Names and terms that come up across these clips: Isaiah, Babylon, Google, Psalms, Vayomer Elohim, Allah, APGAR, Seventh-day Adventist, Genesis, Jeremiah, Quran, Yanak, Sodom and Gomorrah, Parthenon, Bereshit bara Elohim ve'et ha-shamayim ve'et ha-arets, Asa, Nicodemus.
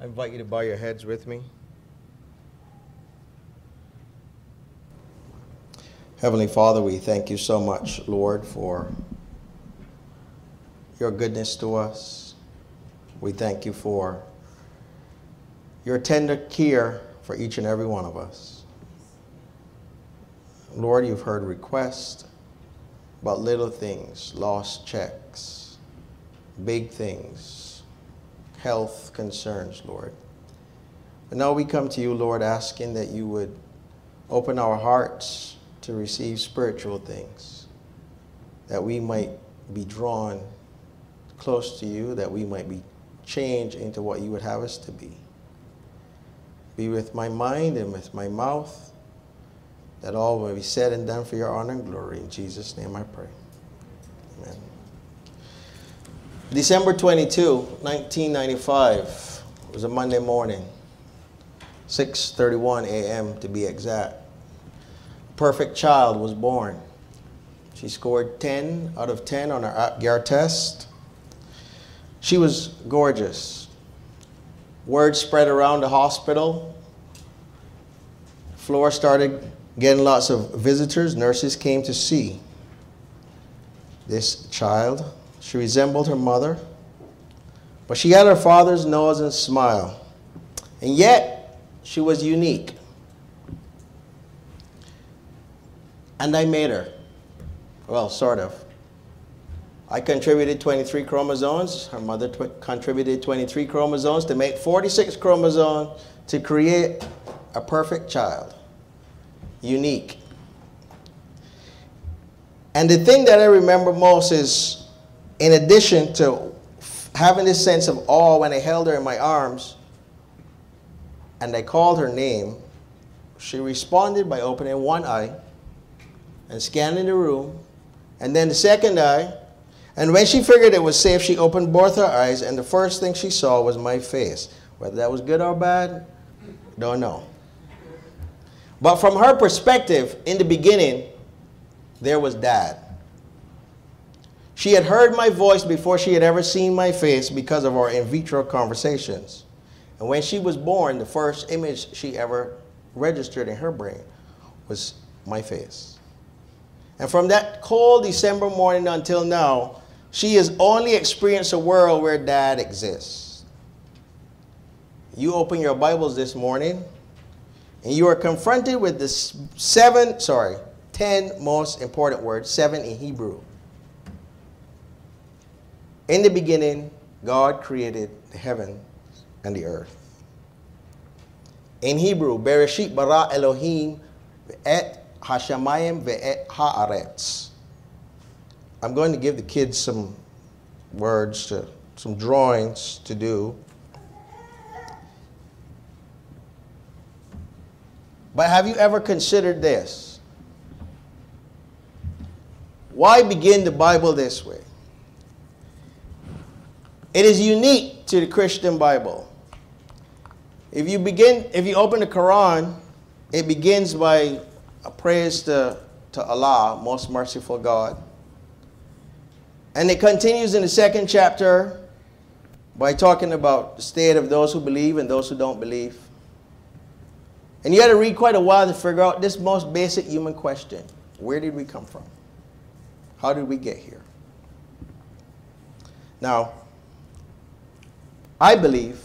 I invite you to bow your heads with me. Heavenly Father, we thank you so much, Lord, for your goodness to us. We thank you for your tender care for each and every one of us. Lord, you've heard requests about little things, lost checks, big things, health concerns, Lord. But now we come to you, Lord, asking that you would open our hearts to receive spiritual things, that we might be drawn close to you, that we might be changed into what you would have us to be. Be with my mind and with my mouth, that all will be said and done for your honor and glory. In Jesus' name I pray. Amen. December 22, 1995, it was a Monday morning, 6:31 a.m. to be exact. Perfect child was born. She scored 10 out of 10 on her APGAR test. She was gorgeous. Word spread around the hospital. Floor started getting lots of visitors. Nurses came to see this child. She resembled her mother, but she had her father's nose and smile. And yet, she was unique. And I made her. Well, sort of. I contributed 23 chromosomes. Her mother contributed 23 chromosomes to make 46 chromosomes to create a perfect child. Unique. And the thing that I remember most is, in addition to having this sense of awe when I held her in my arms and I called her name, she responded by opening one eye and scanning the room, and then the second eye. And when she figured it was safe, she opened both her eyes, and the first thing she saw was my face. Whether that was good or bad, don't know. But from her perspective, in the beginning, there was Dad. She had heard my voice before she had ever seen my face because of our in vitro conversations. And when she was born, the first image she ever registered in her brain was my face. And from that cold December morning until now, she has only experienced a world where Dad exists. You open your Bibles this morning, and you are confronted with the 10 most important words, 7 in Hebrew. In the beginning, God created the heaven and the earth. In Hebrew, Bereshit bara Elohim ve'et ha-shamayim ve'et ha-arets. I'm going to give the kids some words, some drawings to do. But have you ever considered this? Why begin the Bible this way? It is unique to the Christian Bible. If you open the Quran, it begins by a praise to Allah, most merciful God. And it continues in the second chapter by talking about the state of those who believe and those who don't believe. And you had to read quite a while to figure out this most basic human question. Where did we come from? How did we get here? Now, I believe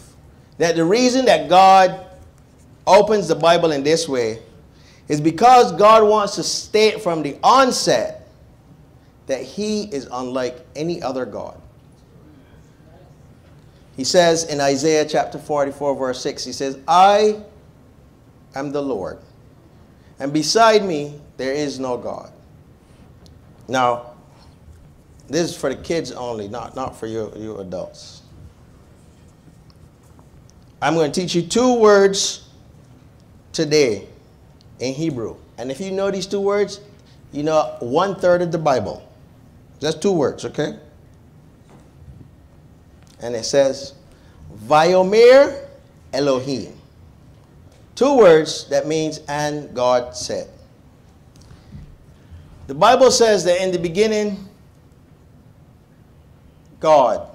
that the reason that God opens the Bible in this way is because God wants to state from the onset that He is unlike any other God. He says in Isaiah chapter 44, verse 6, He says, I am the Lord, and beside me there is no God. Now, this is for the kids only, not for you adults. I'm going to teach you two words today in Hebrew. And if you know these two words, you know 1/3 of the Bible. Just two words, okay? And it says, Vayomer Elohim. Two words that means, and God said. The Bible says that in the beginning, God.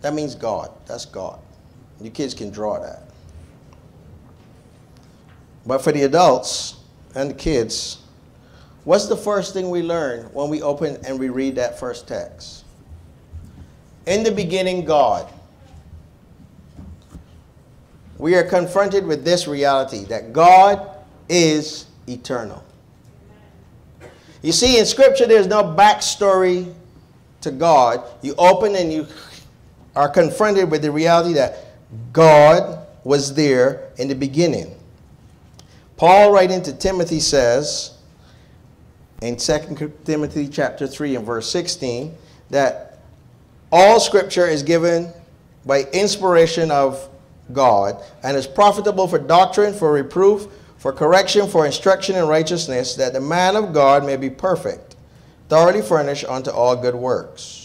That means God. That's God. You kids can draw that. But for the adults and the kids, what's the first thing we learn when we open and we read that first text? In the beginning, God. We are confronted with this reality, that God is eternal. You see, in Scripture, there's no backstory to God. You open and you are confronted with the reality that God was there in the beginning. Paul, writing to Timothy, says in 2 Timothy chapter 3 and verse 16 that all Scripture is given by inspiration of God and is profitable for doctrine, for reproof, for correction, for instruction in righteousness, that the man of God may be perfect, thoroughly furnished unto all good works.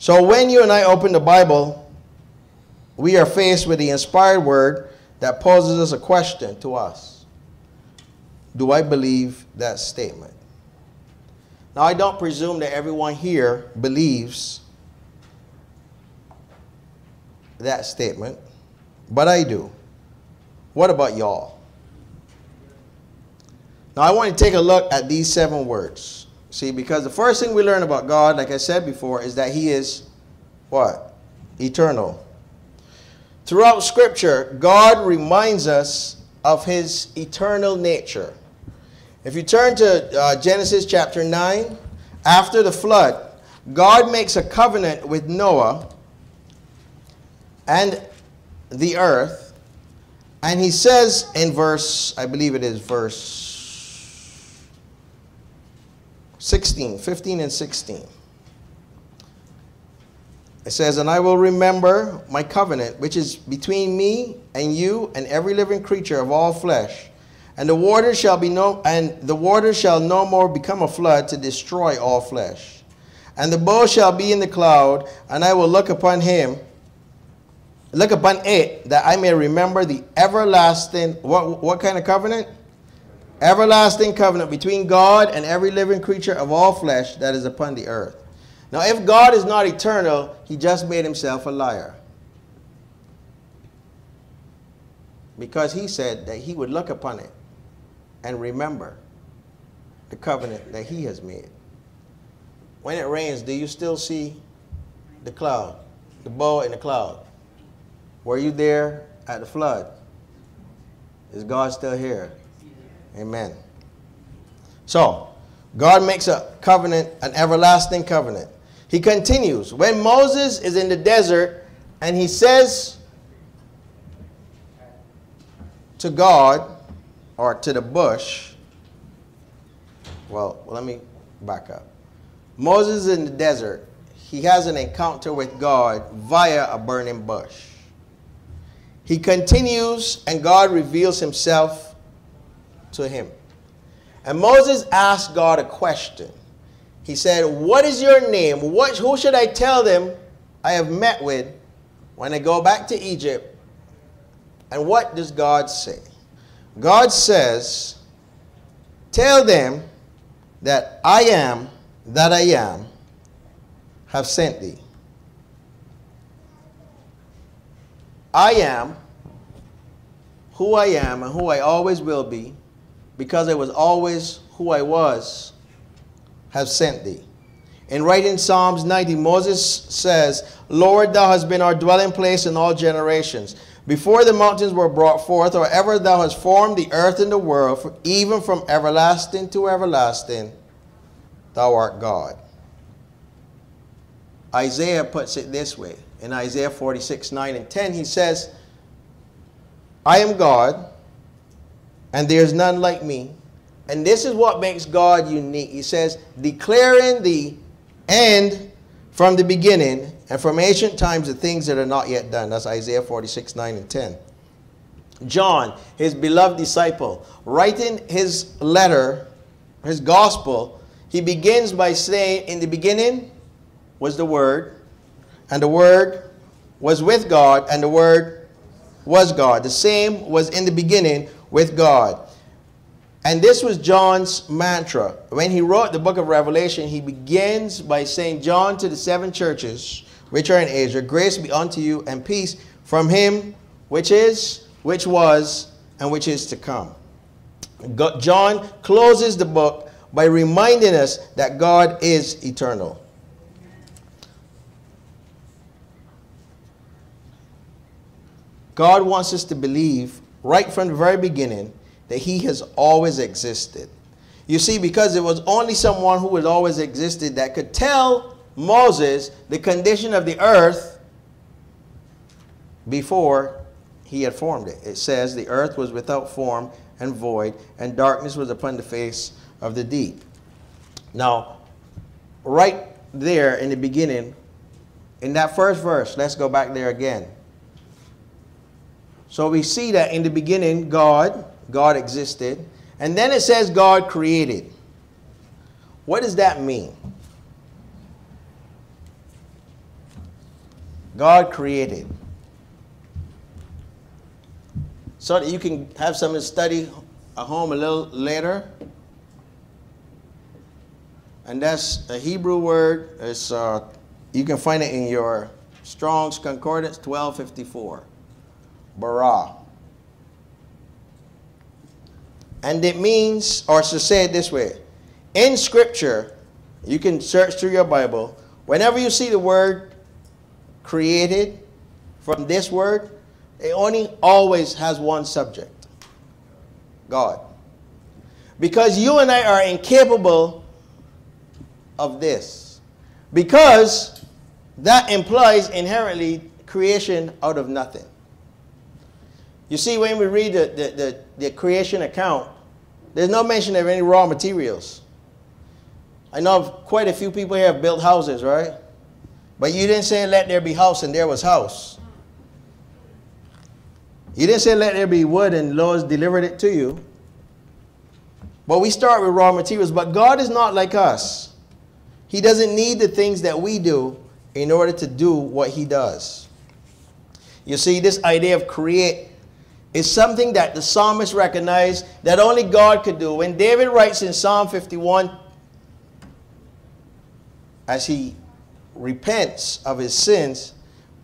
So when you and I open the Bible, we are faced with the inspired word that poses us a question to us. Do I believe that statement? Now, I don't presume that everyone here believes that statement, but I do. What about y'all? Now, I want to take a look at these 7 words. See, because the first thing we learn about God, like I said before, is that He is what? Eternal. Throughout Scripture, God reminds us of His eternal nature. If you turn to Genesis chapter 9, after the flood, God makes a covenant with Noah and the earth. And He says in verse, I believe it is verse 15 and 16. It says, and I will remember my covenant, which is between me and you and every living creature of all flesh. And the waters shall no more become a flood to destroy all flesh. And the bow shall be in the cloud, and I will look upon it, that I may remember the everlasting, what kind of covenant? Everlasting covenant between God and every living creature of all flesh that is upon the earth. Now, if God is not eternal, He just made Himself a liar. Because He said that He would look upon it and remember the covenant that He has made. When it rains, do you still see the cloud, the bow in the cloud? Were you there at the flood? Is God still here? Amen. So, God makes a covenant, an everlasting covenant. He continues. When Moses is in the desert and he says to God, or to the bush, well, let me back up. Moses is in the desert. He has an encounter with God via a burning bush. He continues and God reveals Himself to him. And Moses asked God a question. He said, what is your name? Who should I tell them I have met with when I go back to Egypt? And what does God say? God says, tell them that I am, have sent thee. I am who I am and who I always will be, because I was always who I was, have sent thee. And right in Psalms 90, Moses says, Lord, thou hast been our dwelling place in all generations. Before the mountains were brought forth, or ever thou hast formed the earth and the world, for even from everlasting to everlasting, thou art God. Isaiah puts it this way. In Isaiah 46, 9 and 10, he says, I am God, and there's none like me. And this is what makes God unique. He says, declaring the end from the beginning and from ancient times the things that are not yet done. That's Isaiah 46, 9 and 10. John, his beloved disciple, writing his letter, his gospel, he begins by saying, in the beginning was the Word, and the Word was with God, and the Word was God. The same was in the beginning with God. And this was John's mantra. When he wrote the book of Revelation, he begins by saying, John, to the seven churches which are in Asia, grace be unto you and peace from him which is, which was, and which is to come. John closes the book by reminding us that God is eternal. God wants us to believe right from the very beginning that he has always existed. You see, because it was only someone who had always existed that could tell Moses the condition of the earth before he had formed it. It says the earth was without form and void, and darkness was upon the face of the deep. Now, right there in the beginning, in that first verse, let's go back there again. So we see that in the beginning, God existed. And then it says God created. What does that mean? God created. So that you can have something to study at home a little later. And that's a Hebrew word. It's, you can find it in your Strong's Concordance 1254. Bara. And it means, or to say it this way, in Scripture, you can search through your Bible, whenever you see the word created from this word, it only always has one subject, God. Because you and I are incapable of this. Because that implies inherently creation out of nothing. You see, when we read the creation account, there's no mention of any raw materials. I know quite a few people here have built houses, right? But you didn't say, let there be house, and there was house. You didn't say, let there be wood, and Lord's delivered it to you. But we start with raw materials. But God is not like us. He doesn't need the things that we do in order to do what he does. You see, this idea of create is something that the psalmist recognized that only God could do. When David writes in Psalm 51, as he repents of his sins,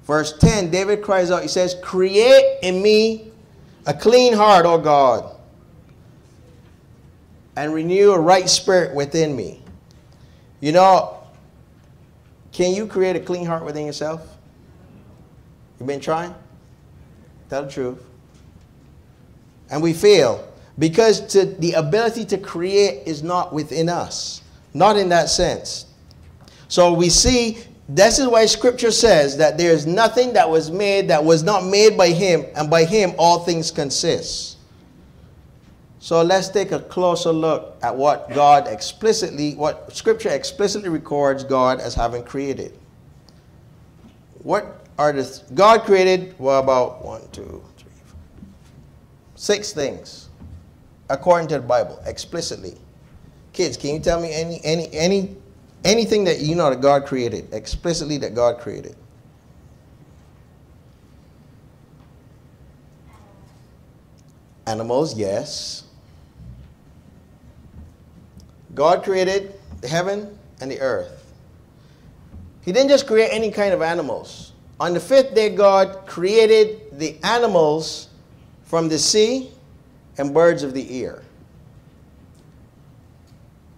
verse 10, David cries out, he says, create in me a clean heart, O God, and renew a right spirit within me. You know, can you create a clean heart within yourself? You've been trying? Tell the truth. And we fail because the ability to create is not within us, not in that sense. So we see this is why Scripture says that there is nothing that was made that was not made by him, and by him all things consist. So let's take a closer look at what Scripture explicitly records God as having created. What are the God created? Well, about 6 things, according to the Bible, explicitly. Kids, can you tell me anything that you know that God created, explicitly that God created? Animals, yes. God created the heaven and the earth. He didn't just create any kind of animals. On the 5th day, God created the animals from the sea and birds of the air.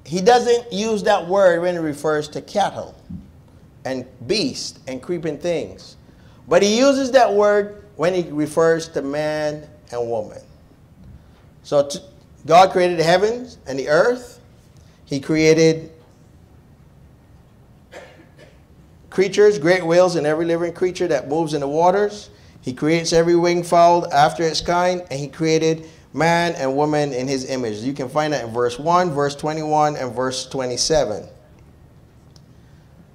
He doesn't use that word when it refers to cattle and beasts and creeping things. But he uses that word when he refers to man and woman. So God created the heavens and the earth. He created creatures, great whales, and every living creature that moves in the waters. He creates every winged fowl after its kind, and he created man and woman in his image. You can find that in verse 1, verse 21, and verse 27.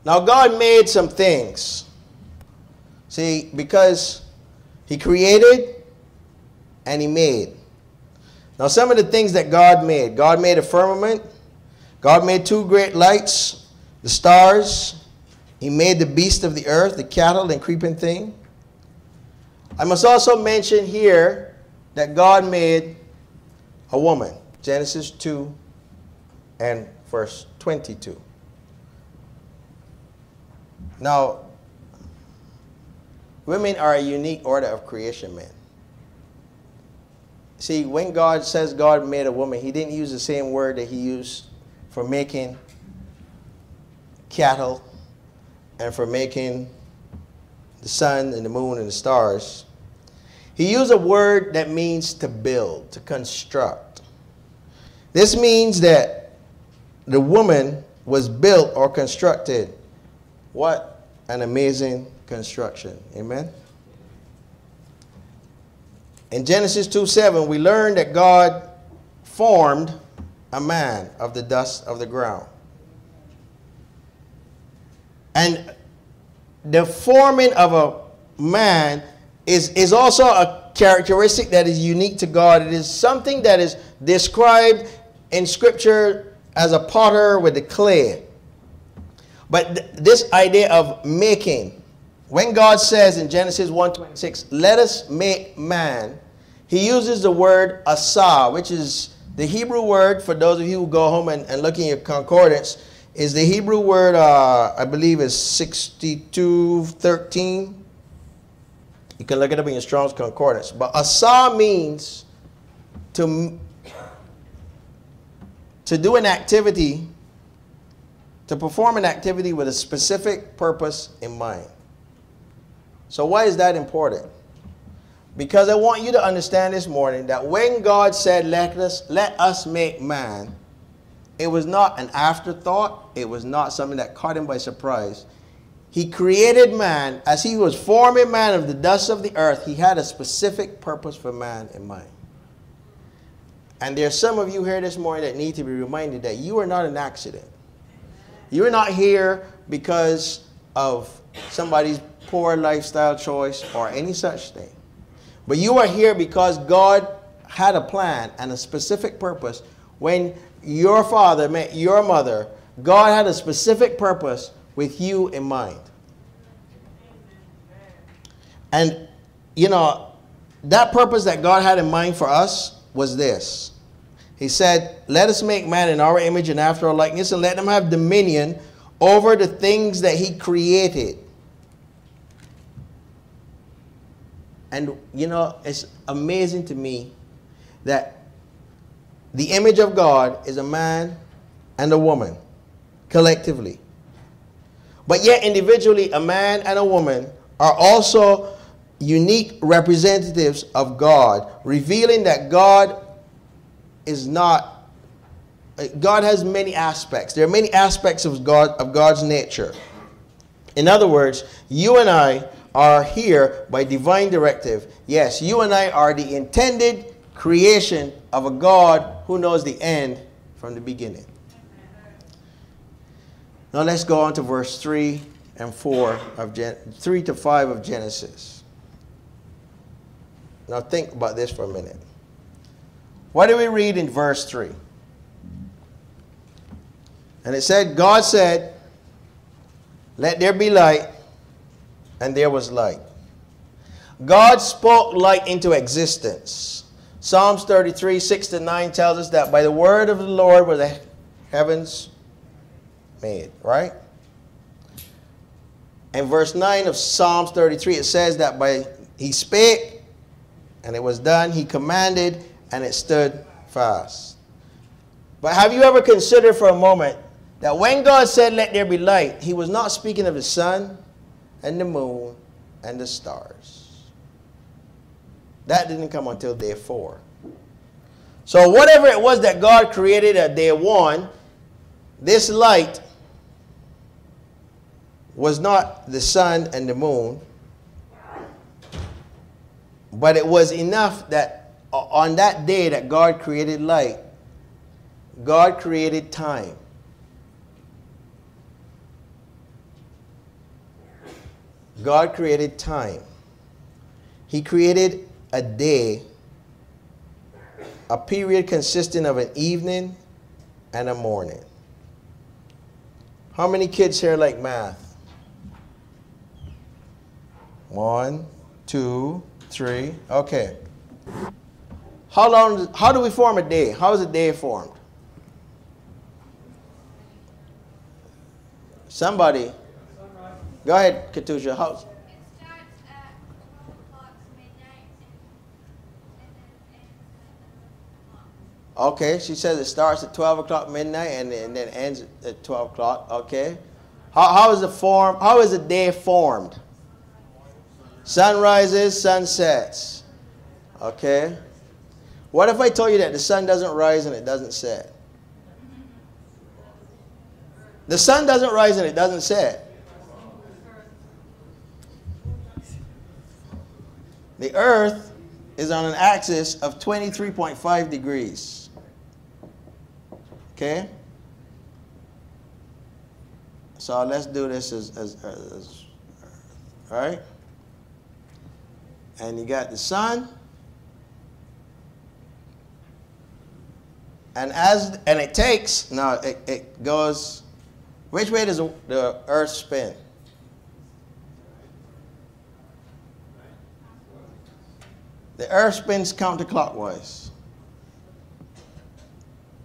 Now, God made some things. See, because he created and he made. Now, some of the things that God made a firmament. God made 2 great lights, the stars. He made the beasts of the earth, the cattle and creeping thing. I must also mention here that God made a woman. Genesis 2 and verse 22. Now, women are a unique order of creation, man. See, when God says God made a woman, he didn't use the same word that he used for making cattle and for making the sun and the moon and the stars. He used a word that means to build, to construct. This means that the woman was built or constructed. What an amazing construction. Amen. In Genesis 2:7, we learn that God formed a man of the dust of the ground. And the forming of a man is also a characteristic that is unique to God. It is something that is described in Scripture as a potter with the clay. But this idea of making, when God says in Genesis 1:26, let us make man, he uses the word asa, which is the Hebrew word, for those of you who go home and look in your concordance, is the Hebrew word, I believe is 62:13. You can look it up in your Strong's Concordance. But asa means to do an activity, to perform an activity with a specific purpose in mind. So why is that important? Because I want you to understand this morning that when God said, let us make man, it was not an afterthought. It was not something that caught him by surprise. He created man. As he was forming man of the dust of the earth, he had a specific purpose for man in mind. And there are some of you here this morning that need to be reminded that you are not an accident. You are not here because of somebody's poor lifestyle choice or any such thing. But you are here because God had a plan and a specific purpose. When your father met your mother, God had a specific purpose with you in mind. And, you know, that purpose that God had in mind for us was this. He said, let us make man in our image and after our likeness, and let them have dominion over the things that he created. And, you know, it's amazing to me that the image of God is a man and a woman, collectively. But yet individually, a man and a woman are also unique representatives of God, revealing that God has many aspects. There are many aspects of God's nature. In other words, you and I are here by divine directive. Yes, you and I are the intended creation of a God who knows the end from the beginning. Now let's go on to verse 3 and 4 of 3 to 5 of Genesis. Now think about this for a minute. What do we read in verse 3? And it said, God said, let there be light, and there was light. God spoke light into existence. Psalms 33, 6-9 tells us that by the word of the Lord were the heavens made, right? And verse 9 of Psalms 33, it says that by he spake and it was done, he commanded and it stood fast. But have you ever considered for a moment that when God said, let there be light, he was not speaking of the sun and the moon and the stars. That didn't come until day 4. So whatever it was that God created at day 1, this light was not the sun and the moon, but it was enough that on that day that God created light, God created time. God created time. He created a day, a period consisting of an evening and a morning. How many kids here like math? 1, 2, 3. Okay. How do we form a day? How is a day formed? Somebody. Go ahead, Katusha. How? Okay, she says it starts at 12 o'clock midnight and then ends at 12 o'clock. Okay. How is the day formed? Sun rises, sun sets. Okay. What if I told you that the sun doesn't rise and it doesn't set? The sun doesn't rise and it doesn't set. The earth is on an axis of 23.5 degrees. Okay? So let's do this as Earth, all right? And you got the sun. And it takes, now it goes, which way does the Earth spin? The Earth spins counterclockwise.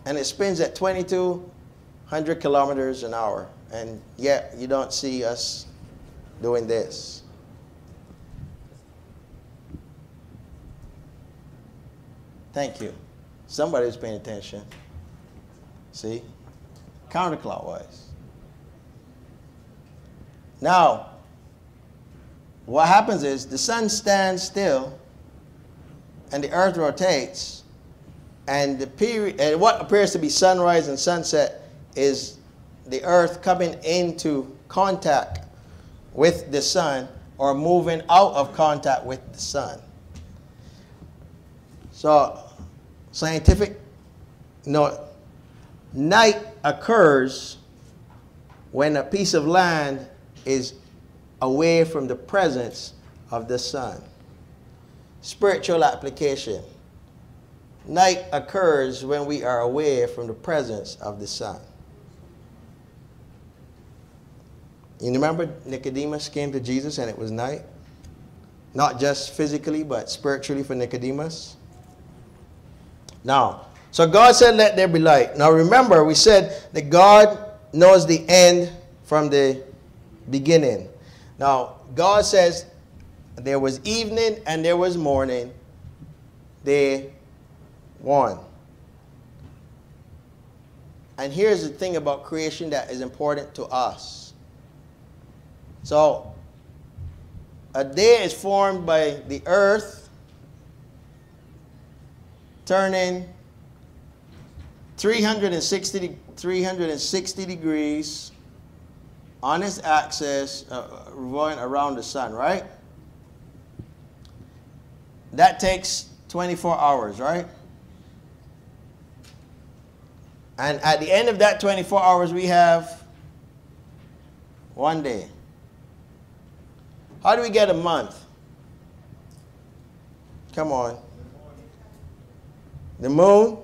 And it spins at 2,200 kilometers an hour. And yet, you don't see us doing this. Thank you. Somebody's paying attention. See? Counterclockwise. Now, what happens is the sun stands still and the earth rotates, and the period, and what appears to be sunrise and sunset is the earth coming into contact with the sun or moving out of contact with the sun. So, scientific note, night occurs when a piece of land is away from the presence of the sun. Spiritual application. Night occurs when we are away from the presence of the sun. You remember Nicodemus came to Jesus and it was night? Not just physically, but spiritually for Nicodemus. Now, so God said, let there be light. Now remember, we said that God knows the end from the beginning. Now, God says there was evening and there was morning, day one. And here's the thing about creation that is important to us. So, a day is formed by the earth turning 360 degrees on its axis, revolving around the sun, right? That takes 24 hours, right? And at the end of that 24 hours, we have one day. How do we get a month? Come on. The moon?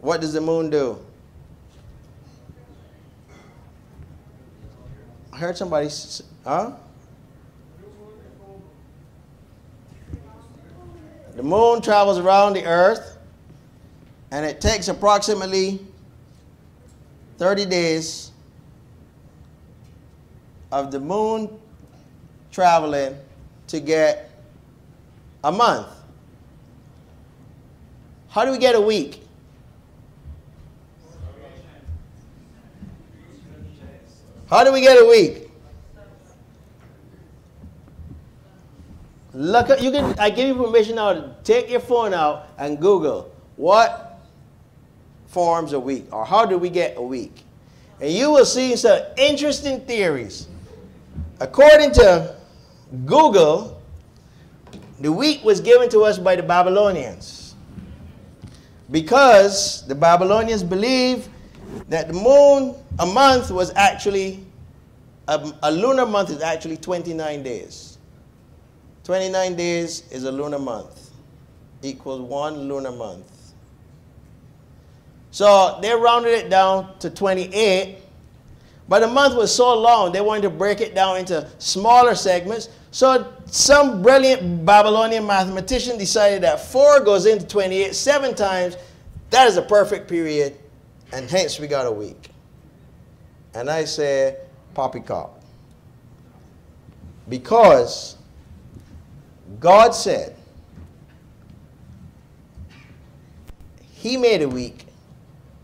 What does the moon do? I heard somebody say, huh? The moon travels around the earth and it takes approximately 30 days of the moon traveling to get a month. How do we get a week? How do we get a week? Look up, you can, I give you permission now to take your phone out and Google what forms a week or how do we get a week. And you will see some interesting theories. According to Google, the week was given to us by the Babylonians because the Babylonians believed that the moon, a month was actually, a lunar month is actually 29 days. 29 days is a lunar month, equals one lunar month. So they rounded it down to 28, but the month was so long, they wanted to break it down into smaller segments. So Some brilliant Babylonian mathematician decided that 4 goes into 28 7 times. That is a perfect period, and hence we got a week. And I say poppycock. Because God said He made a week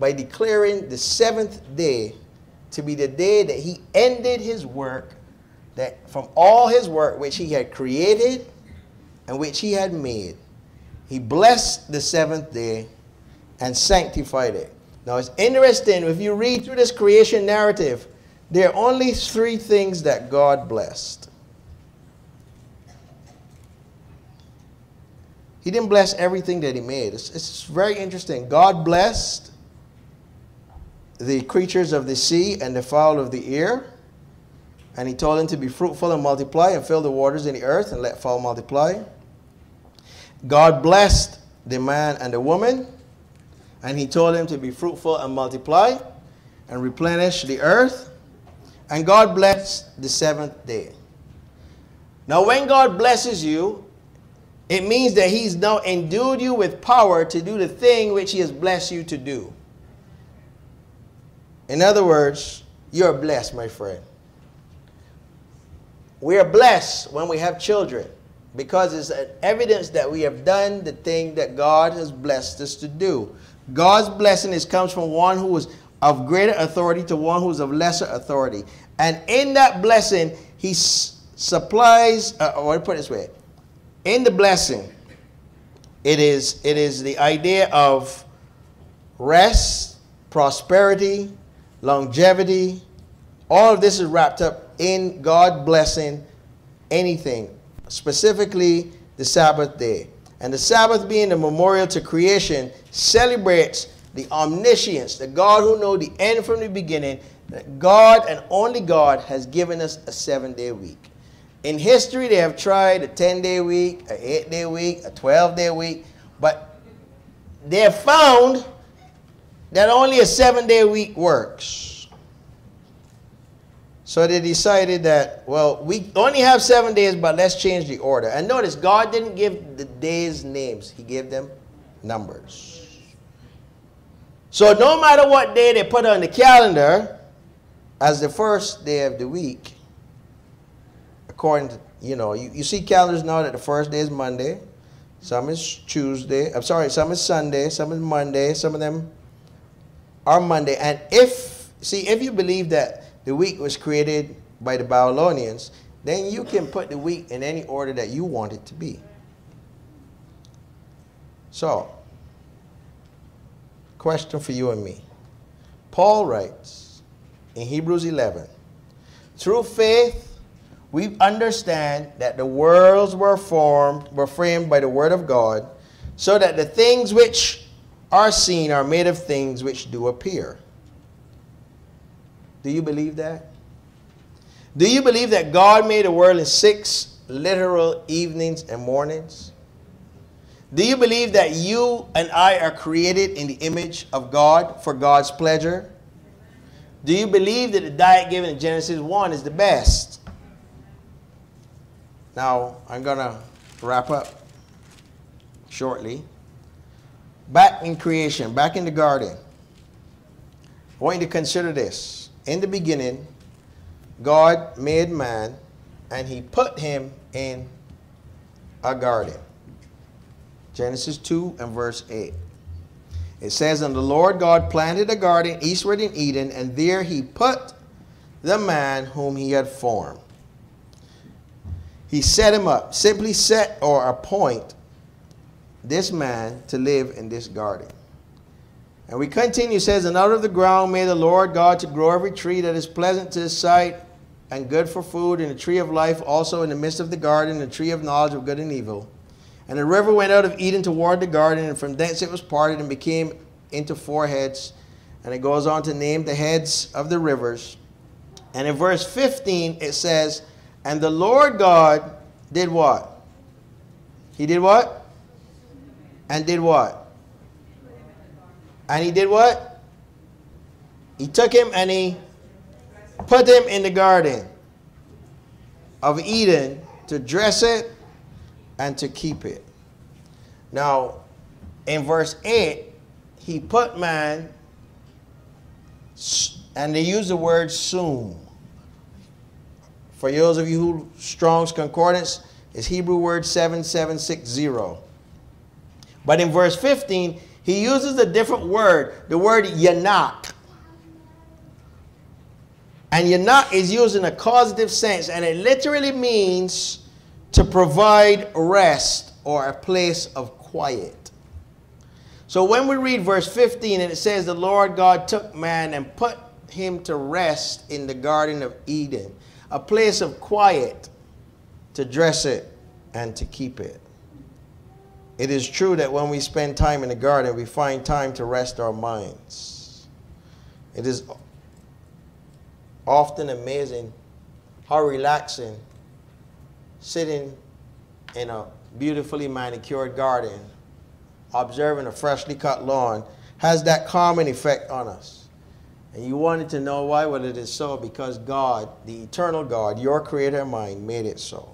by declaring the 7th day to be the day that He ended His work, that from all His work which He had created and which He had made, He blessed the 7th day and sanctified it. Now it's interesting, if you read through this creation narrative, there are only 3 things that God blessed. He didn't bless everything that He made. It's very interesting. God blessed the creatures of the sea and the fowl of the air. And He told them to be fruitful and multiply and fill the waters in the earth and let fowl multiply. God blessed the man and the woman. And He told them to be fruitful and multiply and replenish the earth. And God blessed the 7th day. Now when God blesses you, it means that He's now endued you with power to do the thing which He has blessed you to do. In other words, you're blessed, my friend. We are blessed when we have children because it's an evidence that we have done the thing that God has blessed us to do. God's blessing comes from one who is of greater authority to one who is of lesser authority. And in that blessing, He supplies, or put it this way, in the blessing, it is the idea of rest, prosperity, longevity. All of this is wrapped up in God blessing anything, specifically the Sabbath day. And the Sabbath, being the memorial to creation, celebrates the omniscience, the God who knows the end from the beginning, that God and only God has given us a 7-day week. In history, they have tried a 10-day week, an 8-day week, a 12-day week, but they have found that only a 7-day week works. So they decided that, well, we only have 7 days, but let's change the order. And notice, God didn't give the days names. He gave them numbers. So no matter what day they put on the calendar as the first day of the week, according to, you know, you see calendars now that the first day is Monday, some is Tuesday, I'm sorry, some is Sunday, some is Monday, some of them are Monday. And if you believe that the week was created by the Babylonians, then you can put the week in any order that you want it to be. So, question for you and me. Paul writes in Hebrews 11, through faith, we understand that the worlds were framed by the word of God, so that the things which are seen are made of things which do appear. Do you believe that? Do you believe that God made the world in 6 literal evenings and mornings? Do you believe that you and I are created in the image of God for God's pleasure? Do you believe that the diet given in Genesis 1 is the best? Now, I'm going to wrap up shortly. Back in creation, back in the garden, I want you to consider this. In the beginning, God made man, and He put him in a garden. Genesis 2 and verse 8. It says, and the Lord God planted a garden eastward in Eden, and there He put the man whom He had formed. He set him up, simply set or appoint this man to live in this garden. And we continue, it says, and out of the ground made the Lord God to grow every tree that is pleasant to His sight and good for food, and the tree of life also in the midst of the garden, the tree of knowledge of good and evil. And the river went out of Eden toward the garden, and from thence it was parted and became into 4 heads. And it goes on to name the heads of the rivers. And in verse 15 it says, and the Lord God did what? He did what? And did what? And He did what? He took him and He put him in the garden of Eden to dress it, and to keep it. Now, in verse 8, he put man, and they use the word soon. For those of you who Strong's Concordance, it's Hebrew word 7760. But in verse 15, he uses a different word, the word yanak. And yanak is used in a causative sense, and it literally means to provide rest or a place of quiet. So when we read verse 15 and it says the Lord God took man and put him to rest in the Garden of Eden, a place of quiet, to dress it and to keep it. It is true that when we spend time in the garden, we find time to rest our minds. It is often amazing how relaxing sitting in a beautifully manicured garden, observing a freshly cut lawn, has that calming effect on us. And you wanted to know why? Well, it is so because God, the eternal God, your creator of mind, made it so.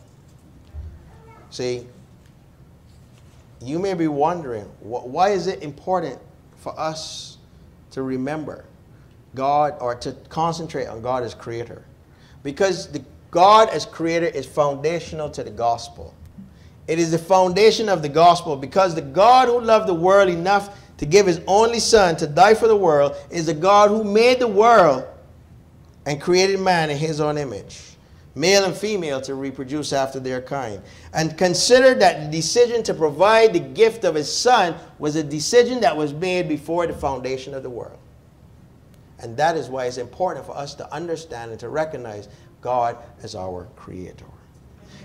See, you may be wondering, why is it important for us to remember God or to concentrate on God as creator? Because the God as creator is foundational to the gospel. It is the foundation of the gospel because the God who loved the world enough to give his only son to die for the world is the God who made the world and created man in his own image, male and female to reproduce after their kind. And consider that the decision to provide the gift of his son was a decision that was made before the foundation of the world. And that is why it's important for us to understand and to recognize God as our creator.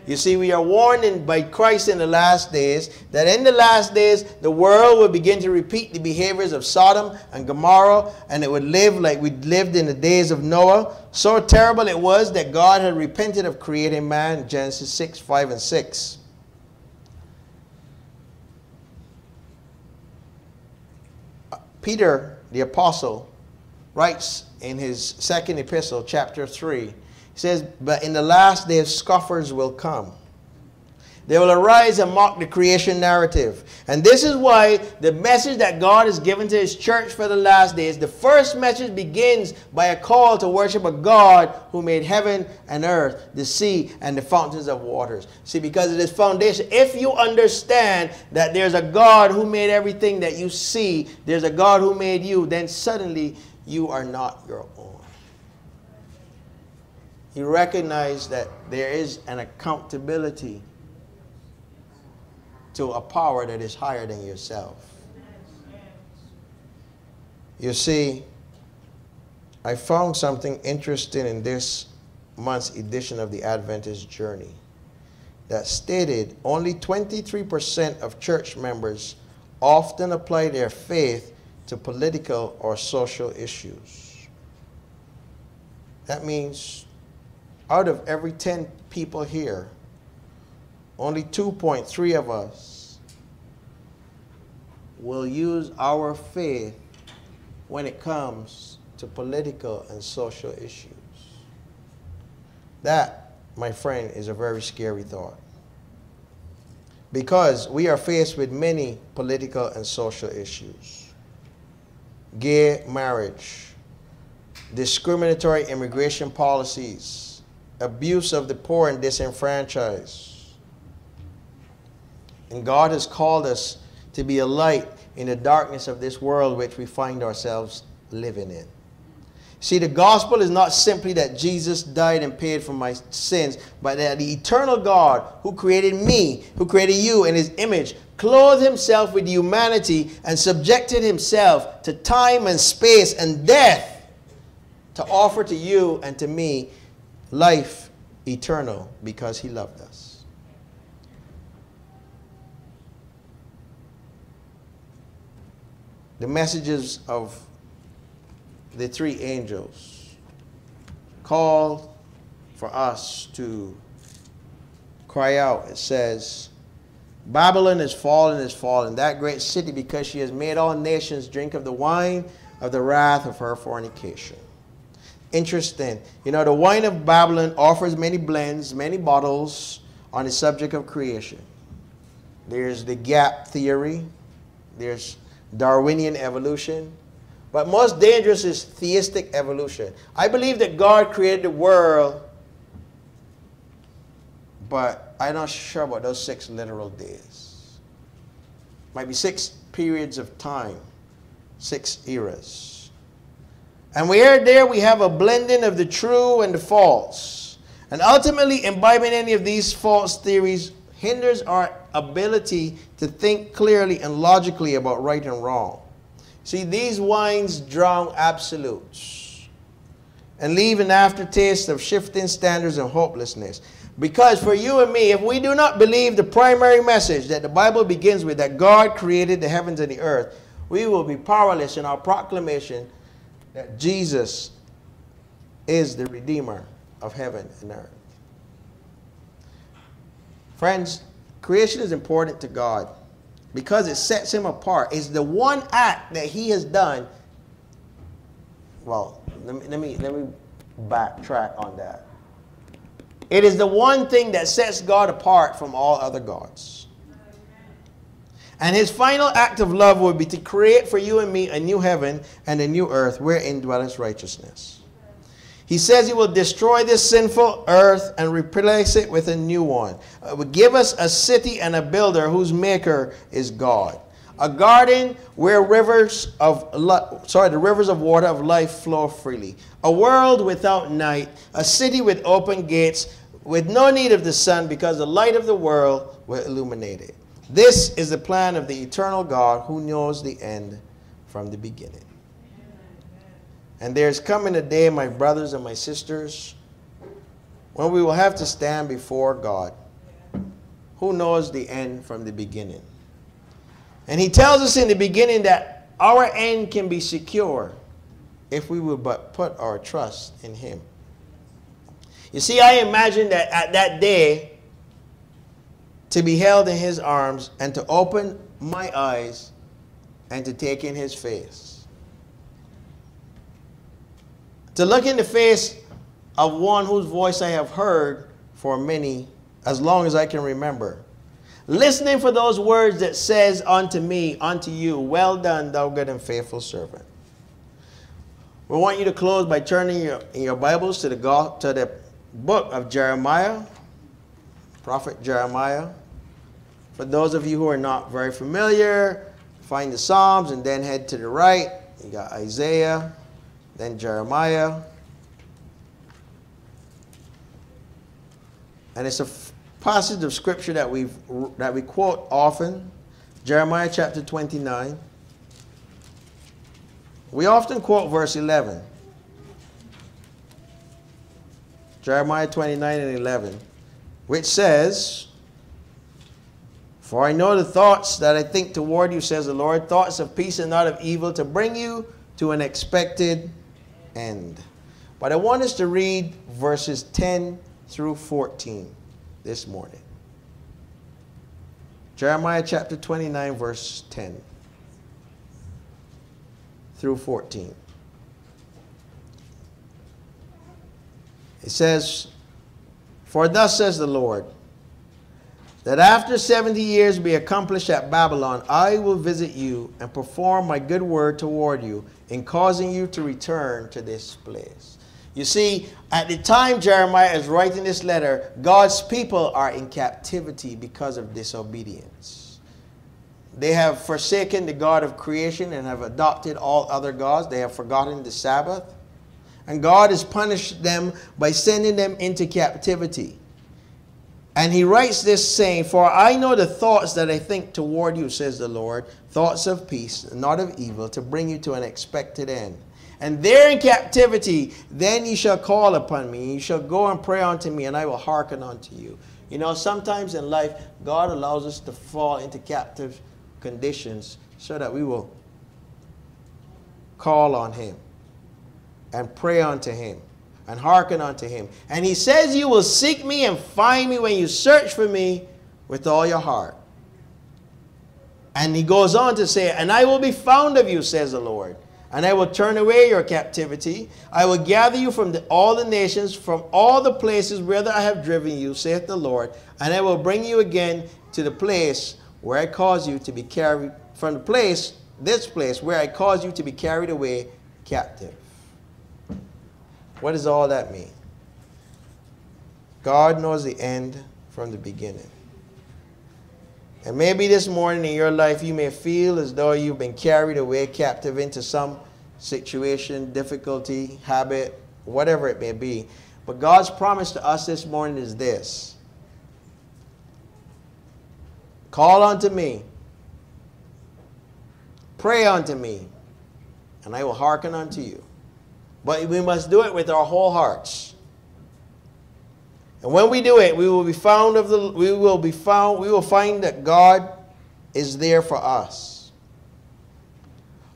You see, we are warned by Christ in the last days that in the last days, the world will begin to repeat the behaviors of Sodom and Gomorrah, and it would live like we lived in the days of Noah. So terrible it was that God had repented of creating man, Genesis 6:5 and 6. Peter, the apostle, writes in his second epistle, chapter 3, it says, but in the last days, scoffers will come. They will arise and mock the creation narrative. And this is why the message that God has given to his church for the last days, the first message begins by a call to worship a God who made heaven and earth, the sea and the fountains of waters. See, because it is foundation. If you understand that there's a God who made everything that you see, there's a God who made you, then suddenly you are not your own. You recognize that there is an accountability to a power that is higher than yourself. You see, I found something interesting in this month's edition of the Adventist Journey that stated only 23% of church members often apply their faith to political or social issues. That means out of every 10 people here, only 2.3 of us will use our faith when it comes to political and social issues. That, my friend, is a very scary thought. Because we are faced with many political and social issues. Gay marriage, discriminatory immigration policies, abuse of the poor and disenfranchised. And God has called us to be a light in the darkness of this world which we find ourselves living in. See, the gospel is not simply that Jesus died and paid for my sins, but that the eternal God who created me, who created you in his image, clothed himself with humanity and subjected himself to time and space and death to offer to you and to me life eternal because he loved us. The messages of the three angels call for us to cry out. It says, Babylon is fallen, that great city, because she has made all nations drink of the wine of the wrath of her fornication. Interesting. You know, the wine of Babylon offers many blends, many bottles on the subject of creation. There's the gap theory. There's Darwinian evolution. But most dangerous is theistic evolution. I believe that God created the world, but I'm not sure about those 6 literal days. Might be 6 periods of time, 6 eras. And where there we have a blending of the true and the false. And ultimately, imbibing any of these false theories hinders our ability to think clearly and logically about right and wrong. See, these wines drown absolutes and leave an aftertaste of shifting standards and hopelessness. Because for you and me, if we do not believe the primary message that the Bible begins with, that God created the heavens and the earth, we will be powerless in our proclamation that Jesus is the Redeemer of heaven and earth. Friends, creation is important to God because it sets him apart. It's the one act that he has done. Well, let me backtrack on that. It is the one thing that sets God apart from all other gods. And his final act of love would be to create for you and me a new heaven and a new earth wherein dwelleth righteousness. He says he will destroy this sinful earth and replace it with a new one. It will give us a city and a builder whose maker is God. A garden where the rivers of water of life flow freely. A world without night. A city with open gates, with no need of the sun, because the light of the world will illuminate it. This is the plan of the eternal God who knows the end from the beginning. And there's coming a day, my brothers and my sisters, when we will have to stand before God, who knows the end from the beginning. And he tells us in the beginning that our end can be secure if we will but put our trust in him. You see, I imagine that at that day, to be held in his arms and to open my eyes and to take in his face. To look in the face of one whose voice I have heard for many, as long as I can remember. Listening for those words that says unto me, unto you, well done, thou good and faithful servant. We want you to close by turning your Bibles to the book of Jeremiah, Prophet Jeremiah. For those of you who are not very familiar, find the Psalms and then head to the right. You got Isaiah, then Jeremiah. And it's a passage of scripture that we quote often, Jeremiah chapter 29. We often quote verse 11. Jeremiah 29 and 11, which says, "For I know the thoughts that I think toward you, says the Lord, thoughts of peace and not of evil, to bring you to an expected end." But I want us to read verses 10 through 14. This morning. Jeremiah chapter 29 verse 10 through 14. It says, "For thus says the Lord, that after 70 years be accomplished at Babylon, I will visit you and perform my good word toward you in causing you to return to this place." You see, at the time Jeremiah is writing this letter, God's people are in captivity because of disobedience. They have forsaken the God of creation and have adopted all other gods. They have forgotten the Sabbath. And God has punished them by sending them into captivity. And he writes this saying, "For I know the thoughts that I think toward you, says the Lord, thoughts of peace, not of evil, to bring you to an expected end." And there in captivity, then ye shall call upon me, and ye shall go and pray unto me, and I will hearken unto you. You know, sometimes in life, God allows us to fall into captive conditions so that we will call on him and pray unto him and hearken unto him. And he says, "You will seek me and find me when you search for me with all your heart." And he goes on to say, "And I will be found of you, says the Lord. And I will turn away your captivity. I will gather you from all the nations, from all the places whither I have driven you, saith the Lord. And I will bring you again to the place where I caused you to be carried, from the place, this place, where I caused you to be carried away captive. What does all that mean? God knows the end from the beginning. And maybe this morning in your life, you may feel as though you've been carried away captive into some situation, difficulty, habit, whatever it may be. But God's promise to us this morning is this. Call unto me. Pray unto me. And I will hearken unto you. But we must do it with our whole hearts. And when we do it, we will find that God is there for us.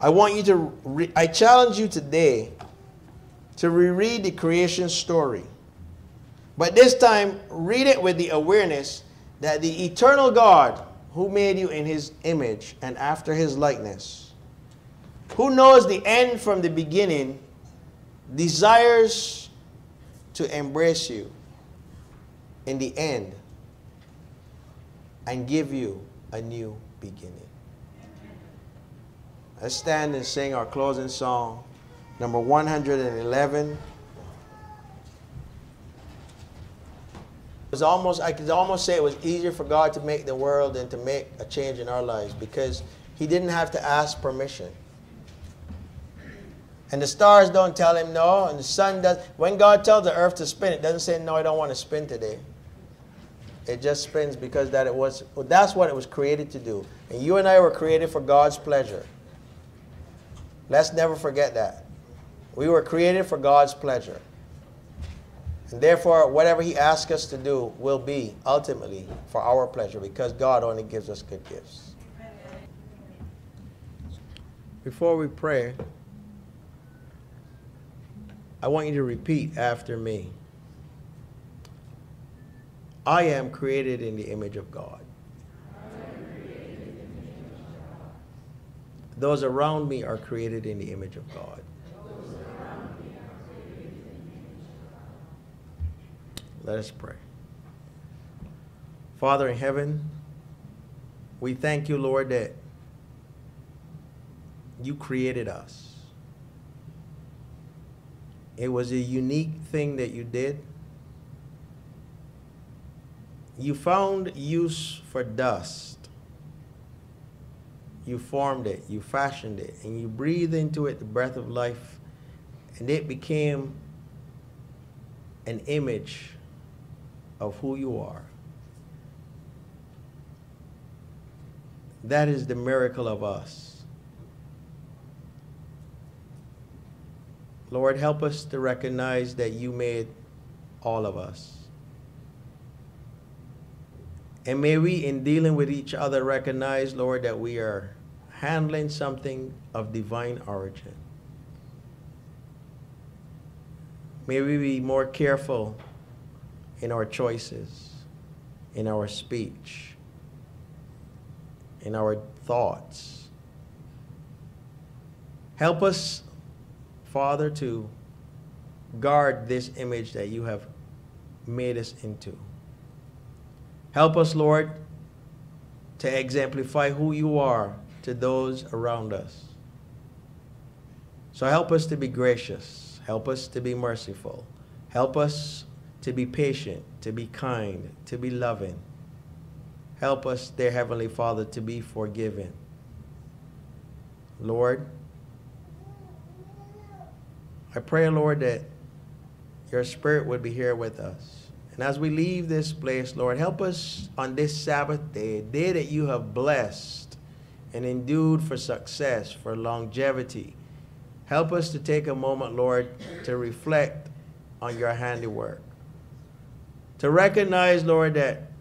I challenge you today to reread the creation story. But this time, read it with the awareness that the eternal God who made you in his image and after his likeness, who knows the end from the beginning, desires to embrace you in the end and give you a new beginning. Let's stand and sing our closing song, number 111. I could almost say it was easier for God to make the world than to make a change in our lives, because he didn't have to ask permission. And the stars don't tell him no, and the sun does. When God tells the earth to spin, it doesn't say, no, I don't want to spin today. It just spins because that's what it was created to do. And you and I were created for God's pleasure. Let's never forget that. We were created for God's pleasure. And therefore, whatever he asks us to do will be ultimately for our pleasure, because God only gives us good gifts. Before we pray, I want you to repeat after me. I am created in the image of God. Those around me are created in the image of God. Let us pray. Father in heaven, we thank you, Lord, that you created us. It was a unique thing that you did. You found use for dust. You formed it, you fashioned it, and you breathed into it the breath of life, and it became an image of who you are. That is the miracle of us. Lord, help us to recognize that you made all of us. And may we, in dealing with each other, recognize, Lord, that we are handling something of divine origin. May we be more careful in our choices, in our speech, in our thoughts. Help us, Father, to guard this image that you have made us into. Help us, Lord, to exemplify who you are to those around us. So help us to be gracious. Help us to be merciful. Help us to be patient, to be kind, to be loving. Help us, dear Heavenly Father, to be forgiving. Lord, I pray, Lord, that your spirit would be here with us. And as we leave this place, Lord, help us on this Sabbath day, a day that you have blessed and endued for success, for longevity. Help us to take a moment, Lord, to reflect on your handiwork. To recognize, Lord, that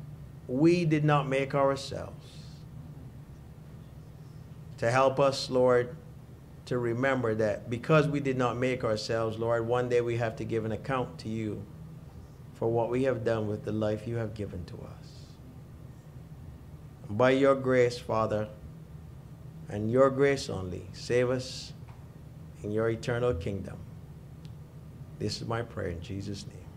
we did not make ourselves. To help us, Lord, to remember that because we did not make ourselves, Lord, one day we have to give an account to you for what we have done with the life you have given to us. And by your grace, Father, and your grace only, save us in your eternal kingdom. This is my prayer in Jesus' name.